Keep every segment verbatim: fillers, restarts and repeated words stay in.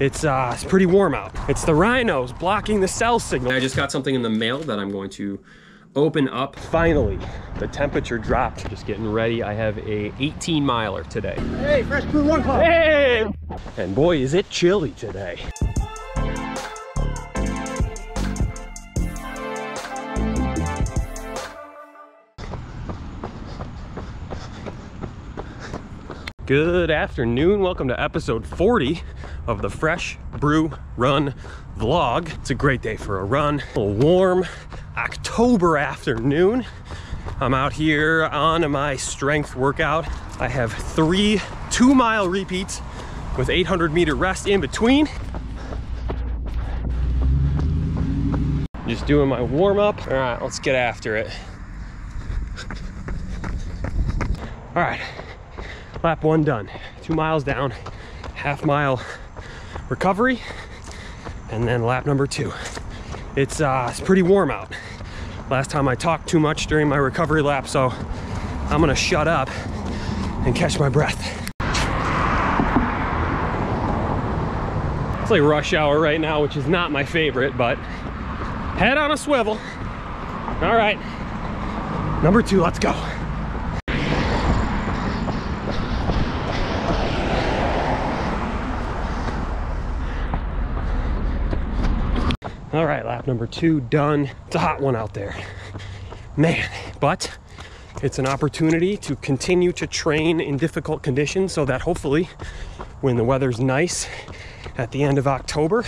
It's, uh, it's pretty warm out. It's the rhinos blocking the cell signal. I just got something in the mail that I'm going to open up. Finally, the temperature dropped. Just getting ready. I have a eighteen miler today. Hey, Fresh Brew Run Club. Hey! And boy, is it chilly today. Good afternoon, welcome to episode forty of the Fresh Brew Run Vlog. It's a great day for a run, a warm October afternoon. I'm out here on my strength workout. I have three two mile repeats with eight hundred meter rest in between. Just doing my warm up. All right, let's get after it. All right. Lap one done, two miles down, half mile recovery, and then lap number two. It's, uh, it's pretty warm out. Last time I talked too much during my recovery lap, so I'm gonna shut up and catch my breath. It's like rush hour right now, which is not my favorite, but head on a swivel. All right, number two, let's go. All right, lap number two done. It's a hot one out there, man, but it's an opportunity to continue to train in difficult conditions so that hopefully when the weather's nice at the end of October,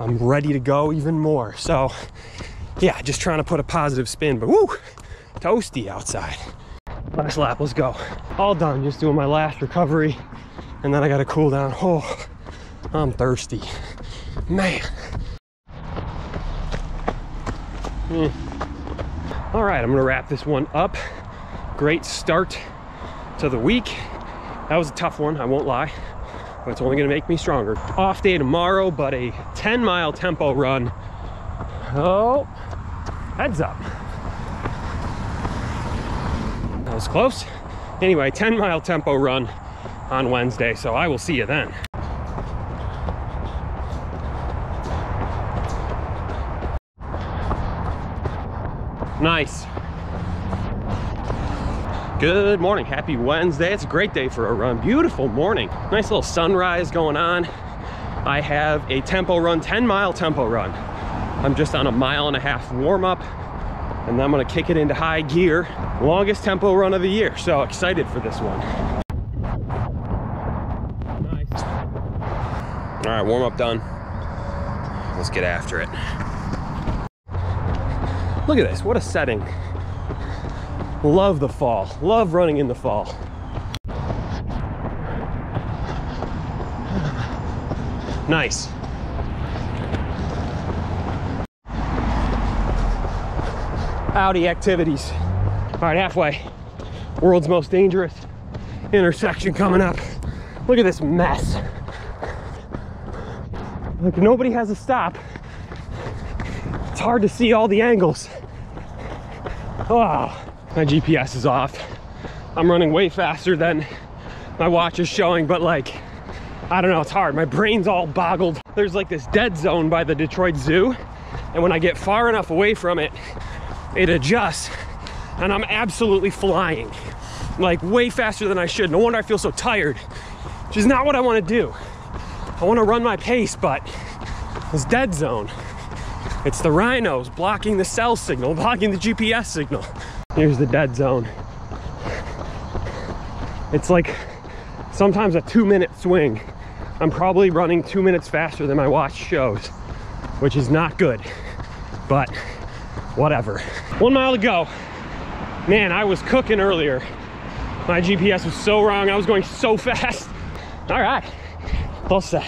I'm ready to go even more. So yeah, just trying to put a positive spin, but woo, toasty outside. Last lap, let's go. All done, just doing my last recovery and then I gotta cool down. Oh, I'm thirsty, man. Mm. All right, I'm gonna wrap this one up. Great start to the week. That was a tough one, I won't lie, but it's only gonna make me stronger. Off day tomorrow, but a ten mile tempo run. Oh, heads up. That was close. Anyway, ten mile tempo run on Wednesday, so I will see you then. Nice. Good morning, happy Wednesday. It's a great day for a run, beautiful morning. Nice little sunrise going on. I have a tempo run, ten mile tempo run. I'm just on a mile and a half warm up and I'm gonna kick it into high gear. Longest tempo run of the year, so excited for this one. Nice. All right, warm up done. Let's get after it. Look at this, what a setting. Love the fall, love running in the fall. Nice. Outie activities. All right, halfway. World's most dangerous intersection coming up. Look at this mess. Like nobody has a stop. It's hard to see all the angles. Oh, my G P S is off. I'm running way faster than my watch is showing, but like, I don't know, it's hard. My brain's all boggled. There's like this dead zone by the Detroit Zoo, and when I get far enough away from it, it adjusts, and I'm absolutely flying. Like way faster than I should. No wonder I feel so tired, which is not what I want to do. I want to run my pace, but this dead zone. It's the rhinos blocking the cell signal, blocking the G P S signal. Here's the dead zone. It's like sometimes a two minute swing. I'm probably running two minutes faster than my watch shows, which is not good, but whatever. One mile to go. Man, I was cooking earlier. My G P S was so wrong. I was going so fast. All right, all set.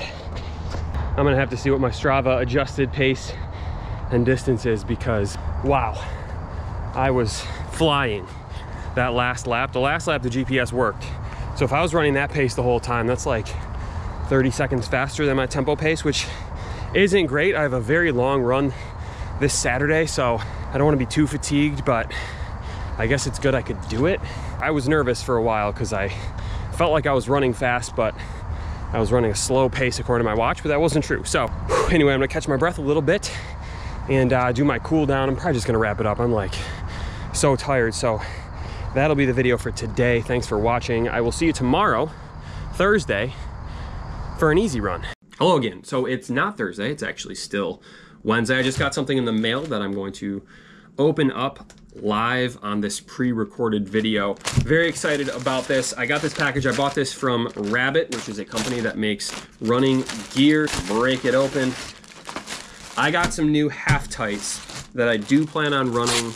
I'm gonna have to see what my Strava adjusted pace and distances, because wow, I was flying that last lap. The last lap the G P S worked, so if I was running that pace the whole time, that's like thirty seconds faster than my tempo pace, which isn't great. I have a very long run this Saturday, so I don't want to be too fatigued, but I guess it's good I could do it. I was nervous for a while because I felt like I was running fast, but I was running a slow pace according to my watch, but that wasn't true. So whew, anyway, I'm gonna catch my breath a little bit and uh, do my cool down. I'm probably just gonna wrap it up. I'm like so tired. So that'll be the video for today. Thanks for watching. I will see you tomorrow, Thursday, for an easy run. Hello again. So it's not Thursday, it's actually still Wednesday. I just got something in the mail that I'm going to open up live on this pre-recorded video. Very excited about this. I got this package. I bought this from Rabbit, which is a company that makes running gear. Break it open. I got some new half tights that I do plan on running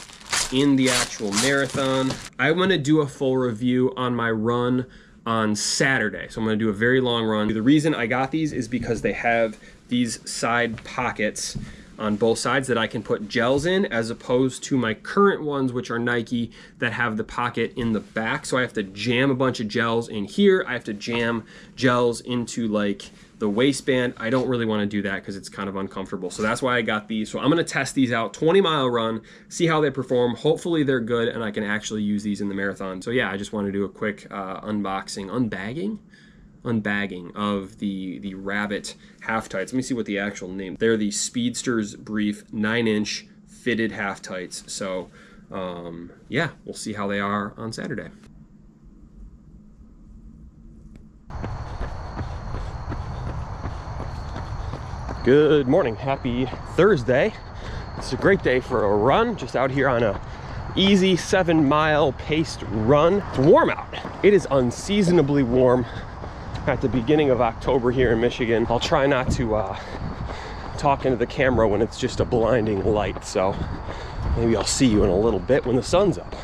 in the actual marathon. I want to do a full review on my run on Saturday. So I'm going to do a very long run. The reason I got these is because they have these side pockets on both sides that I can put gels in, as opposed to my current ones, which are Nike, that have the pocket in the back. So I have to jam a bunch of gels in here. I have to jam gels into like the waistband. I don't really want to do that because it's kind of uncomfortable. So that's why I got these. So I'm going to test these out, twenty mile run, see how they perform. Hopefully they're good and I can actually use these in the marathon. So yeah, I just want to do a quick uh, unboxing, unbagging? unbagging of the the Rabbit half tights. Let me see what the actual name. They're the Speedsters Brief nine inch fitted half tights. So um yeah, we'll see how they are on Saturday. Good morning, happy Thursday. It's a great day for a run. Just out here on a easy seven mile paced run. It's warm out. It is unseasonably warm at the beginning of October here in Michigan. I'll try not to uh, talk into the camera when it's just a blinding light, so maybe I'll see you in a little bit when the sun's up.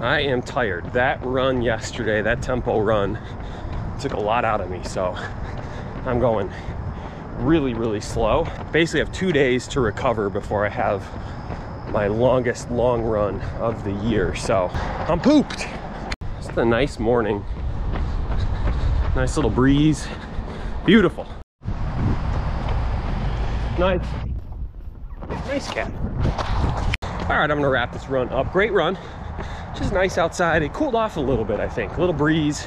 I am tired. That run yesterday, that tempo run, took a lot out of me, so I'm going really, really slow. Basically, I have two days to recover before I have my longest long run of the year, so I'm pooped. A nice morning, nice little breeze, beautiful. Nice, nice cat. All right, I'm gonna wrap this run up. Great run, just nice outside. It cooled off a little bit, I think. A little breeze,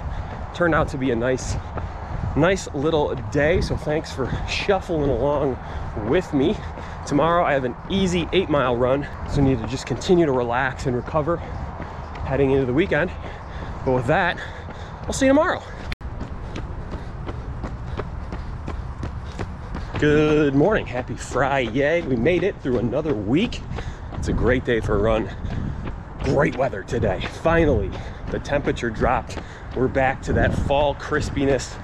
turned out to be a nice, nice little day. So thanks for shuffling along with me. Tomorrow I have an easy eight mile run, so I need to just continue to relax and recover heading into the weekend. But with that, I'll see you tomorrow. Good morning, happy Friday. We made it through another week. It's a great day for a run. Great weather today. Finally, the temperature dropped. We're back to that fall crispiness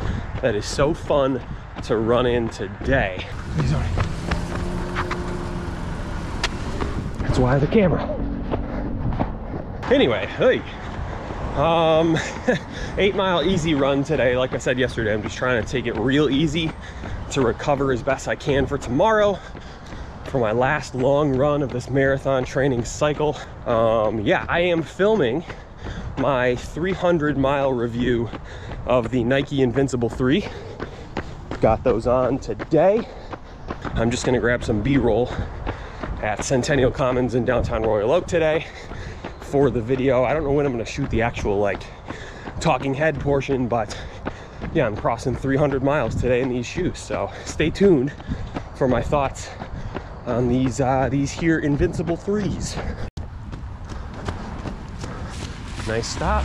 that is so fun to run in today. That's why the camera. Anyway, hey. Um, eight mile easy run today. Like I said yesterday, I'm just trying to take it real easy to recover as best I can for tomorrow, for my last long run of this marathon training cycle. Um, yeah, I am filming my three hundred mile review of the Nike Invincible three. Got those on today. I'm just gonna grab some B-roll at Centennial Commons in downtown Royal Oak today for the video. I don't know when I'm gonna shoot the actual like talking head portion, but yeah, I'm crossing three hundred miles today in these shoes. So stay tuned for my thoughts on these uh, these here Invincible threes. Nice stop,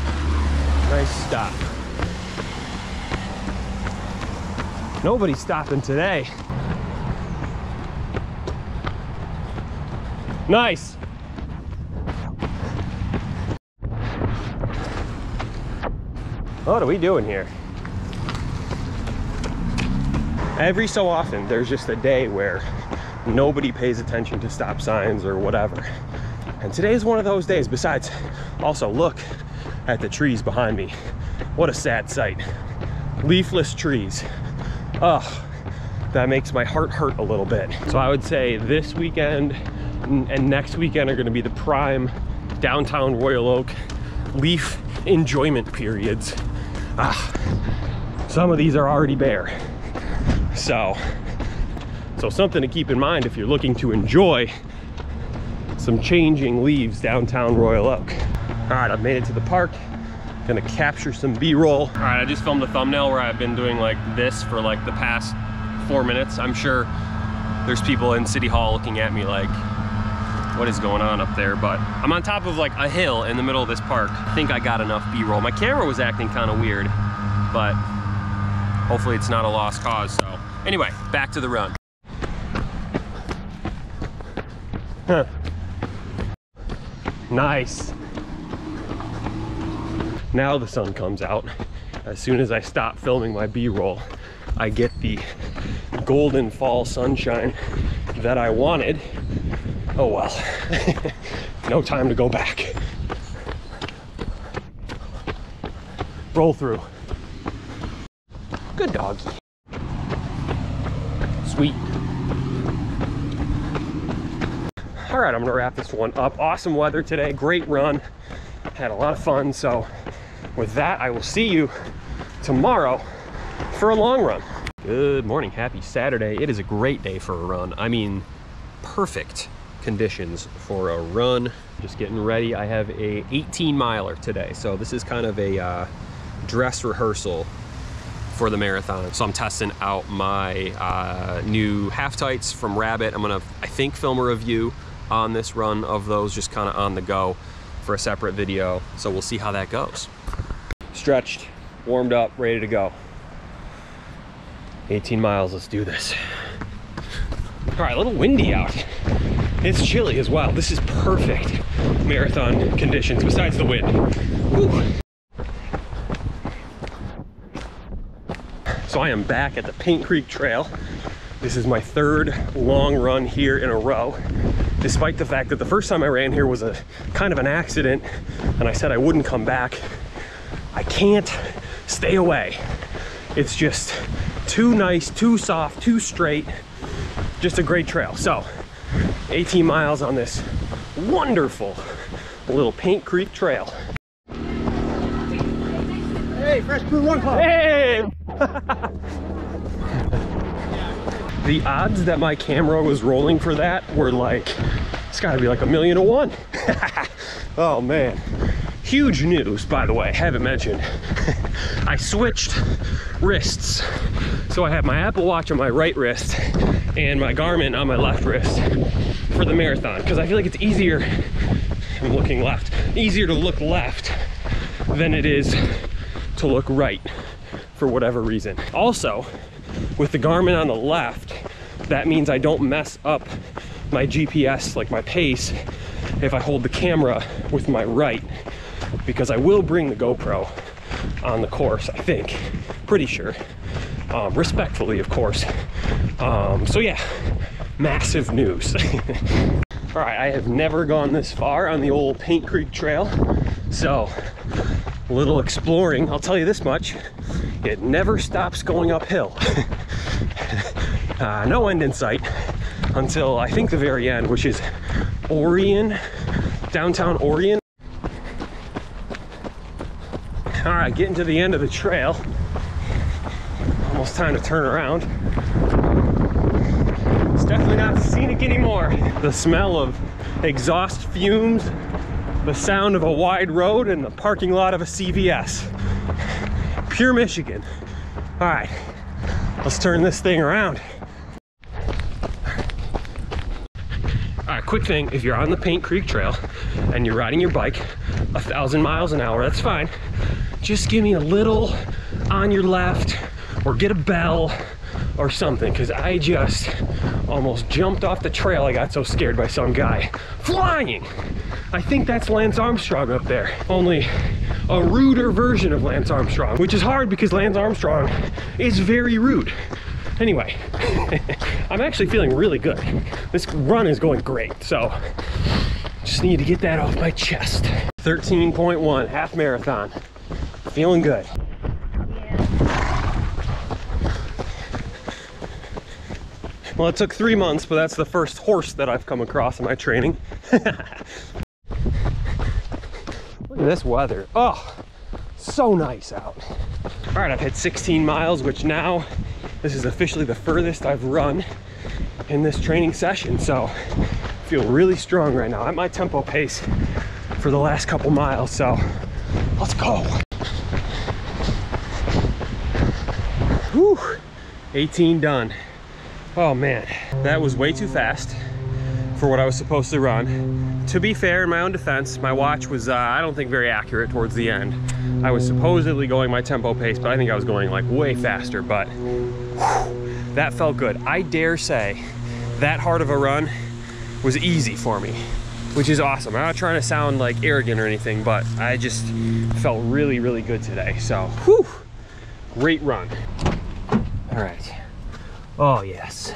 nice stop. Nobody's stopping today. Nice. What are we doing here? Every so often, there's just a day where nobody pays attention to stop signs or whatever. And today is one of those days. Besides, also look at the trees behind me. What a sad sight. Leafless trees. Ugh, that makes my heart hurt a little bit. So I would say this weekend and next weekend are gonna be the prime downtown Royal Oak leaf enjoyment periods. Ah, some of these are already bare, so so something to keep in mind if you're looking to enjoy some changing leaves downtown Royal Oak. All right, I've made it to the park. Gonna capture some B-roll. All right, I just filmed a thumbnail where I've been doing like this for like the past four minutes. I'm sure there's people in City Hall looking at me like, what is going on up there? But I'm on top of like a hill in the middle of this park. I think I got enough B-roll. My camera was acting kind of weird, but hopefully it's not a lost cause. So anyway, back to the run. Huh. Nice. Now the sun comes out. As soon as I stop filming my B-roll, I get the golden fall sunshine that I wanted. Oh well, no time to go back. Roll through. Good doggy. Sweet. All right, I'm gonna wrap this one up. Awesome weather today, great run. Had a lot of fun, so with that, I will see you tomorrow for a long run. Good morning, happy Saturday. It is a great day for a run. I mean, perfect conditions for a run. Just getting ready. I have a eighteen miler today, so this is kind of a uh, dress rehearsal for the marathon. So I'm testing out my uh, new half tights from Rabbit. I'm gonna, I think, film a review on this run of those, just kind of on the go for a separate video. So we'll see how that goes. Stretched, warmed up, ready to go. eighteen miles, let's do this. All right, a little windy out. It's chilly as well. This is perfect marathon conditions besides the wind. Woo. So I am back at the Paint Creek Trail. This is my third long run here in a row, despite the fact that the first time I ran here was a kind of an accident and I said I wouldn't come back. I can't stay away. It's just too nice, too soft, too straight. Just a great trail. So eighteen miles on this wonderful little Paint Creek Trail. Hey, Fresh Brew Run Club. Hey! The odds that my camera was rolling for that were like, it's gotta be like a million to one. Oh man. Huge news, by the way, haven't mentioned. I switched wrists. So I have my Apple Watch on my right wrist and my Garmin on my left wrist for the marathon, because I feel like it's easier, I'm looking left, easier to look left than it is to look right. For whatever reason. Also, with the Garmin on the left, that means I don't mess up my G P S, like my pace, if I hold the camera with my right, because I will bring the GoPro on the course, I think, pretty sure, um, respectfully, of course. Um, so yeah, massive news. All right, I have never gone this far on the old Paint Creek Trail, so a little exploring, I'll tell you this much. It never stops going uphill. uh, no end in sight until I think the very end, which is Orion, downtown Orion. All right, getting to the end of the trail. Almost time to turn around. It's definitely not scenic anymore. The smell of exhaust fumes, the sound of a wide road, and the parking lot of a C V S. Pure Michigan. All right, let's turn this thing around. All right, quick thing, if you're on the Paint Creek Trail and you're riding your bike a thousand miles an hour, that's fine. Just give me a little on your left or get a bell or something, because I just almost jumped off the trail. I got so scared by some guy flying. I think that's Lance Armstrong up there, only a ruder version of Lance Armstrong, which is hard because Lance Armstrong is very rude. Anyway, I'm actually feeling really good. This run is going great, so just need to get that off my chest. thirteen point one, half marathon. Feeling good. Well, it took three months, but that's the first horse that I've come across in my training. Look at this weather. Oh, so nice out. All right, I've hit sixteen miles, which now this is officially the furthest I've run in this training session. So I feel really strong right now. I'm at my tempo pace for the last couple miles. So let's go. Whew, eighteen done. Oh man, that was way too fast for what I was supposed to run. To be fair, in my own defense, my watch was, uh, I don't think very accurate towards the end. I was supposedly going my tempo pace, but I think I was going like way faster, but whew, that felt good. I dare say that hard of a run was easy for me, which is awesome. I'm not trying to sound like arrogant or anything, but I just felt really, really good today. So, whew, great run. All right. Oh, yes.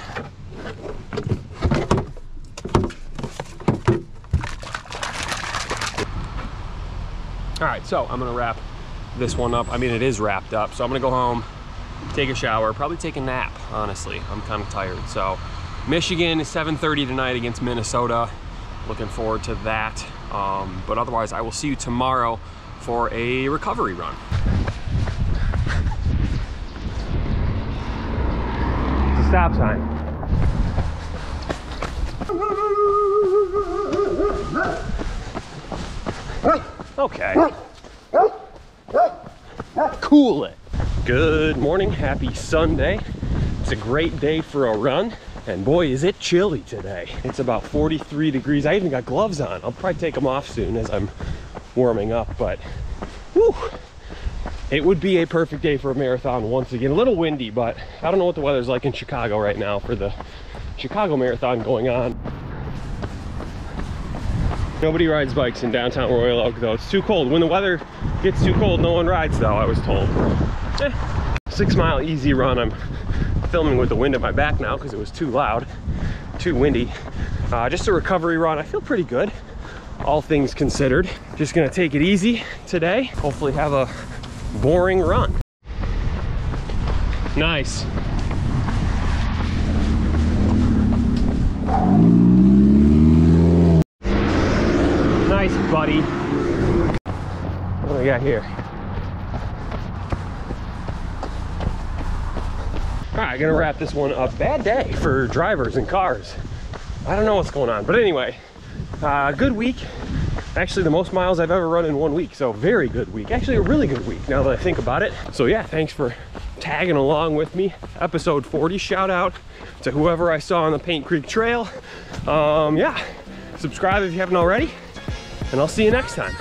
All right, so I'm gonna wrap this one up. I mean, it is wrapped up, so I'm gonna go home, take a shower, probably take a nap, honestly. I'm kind of tired, so. Michigan is seven thirty tonight against Minnesota. Looking forward to that. Um, but otherwise, I will see you tomorrow for a recovery run. It's a stop sign. Okay. Cool it. Good morning, happy Sunday. It's a great day for a run. And boy, is it chilly today. It's about forty-three degrees. I even got gloves on. I'll probably take them off soon as I'm warming up, but whew, it would be a perfect day for a marathon once again. A little windy, but I don't know what the weather's like in Chicago right now for the Chicago Marathon going on. Nobody rides bikes in downtown Royal Oak though. It's too cold. When the weather gets too cold, no one rides though, I was told. Eh, six mile easy run. I'm filming with the wind at my back now because it was too loud, too windy. Uh, just a recovery run. I feel pretty good, all things considered. Just gonna take it easy today. Hopefully have a boring run. Nice. Nice, buddy. What do we got here? All right, gonna wrap this one up. Bad day for drivers and cars. I don't know what's going on, but anyway, uh, good week. Actually, the most miles I've ever run in one week, so very good week. Actually, a really good week now that I think about it. So yeah, thanks for tagging along with me. Episode forty, shout out to whoever I saw on the Paint Creek Trail. Um, yeah, subscribe if you haven't already, and I'll see you next time.